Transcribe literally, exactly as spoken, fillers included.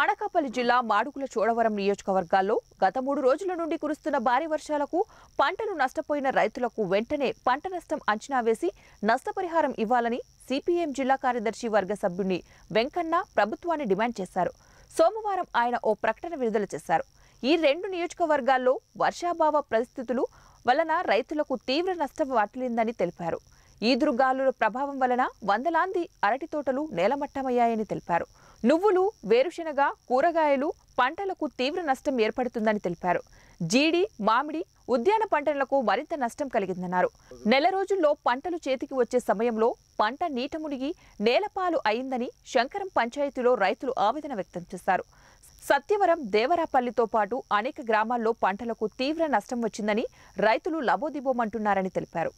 అనకాపల్లి జిల్లా మాడుగుల చోడవరం నియోజకవర్గాల్లో గత మూడు రోజుల నుండి కురుస్తున్న భారీ వర్షాలకు పంటలు నష్టపోయిన రైతులకు వెంటనే పంట నష్టం అంచనా వేసి నష్టపరిహారం ఇవ్వాలని సిపిఎం జిల్లా కార్యదర్శి వర్గ సభ్యుని వెంకన్న ప్రభుత్వాన్ని డిమాండ్ చేశారు। సోమవారం ఆయన ఓ ప్రకటన విడుదల చేశారు। ఈ రెండు నియోజకవర్గాల్లో వర్షాభావ పరిస్థితులు వలన రైతులకు తీవ్ర నష్టం వాటిల్లిందని తెలిపారు। ఈదురు గాలుల ప్రభావం వలన వందలాంది అరటి తోటలు నేలమట్టమయ్యాయని తెలిపారు। నువ్వులు వేరుశనగ కూరగాయలు పంటలకు తీవ్ర నష్టం ఏర్పడుతుందని తెలిపారు। జీడి మామిడి ఉద్యాన పంటలకు మరింత నష్టం కలిగిందన్నారు। నెల రోజుల్లో పంటలు చేతికి వచ్చే సమయంలో పంట నీట మునిగి నేలపాలు అయిందని శంకరం పంచాయతీలో రైతులు ఆవేదన వ్యక్తం చేశారు। సత్యవరం దేవరాపల్లితో పాటు అనేక గ్రామాల్లో పంటలకు తీవ్ర నష్టం వచ్చిందని రైతులు లబోదిబోమంటున్నారని తెలిపారు।